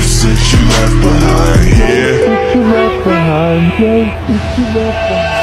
ghosts that you left behind here.